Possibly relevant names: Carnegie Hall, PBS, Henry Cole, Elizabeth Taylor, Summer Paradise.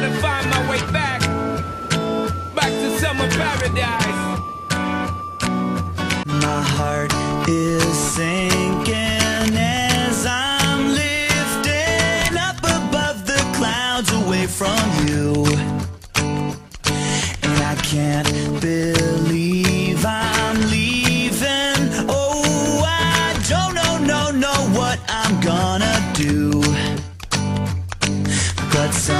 gotta find my way back, back to summer paradise. My heart is sinking as I'm lifting up above the clouds away from you, and I can't believe I'm leaving. Oh, I don't know what I'm gonna do, but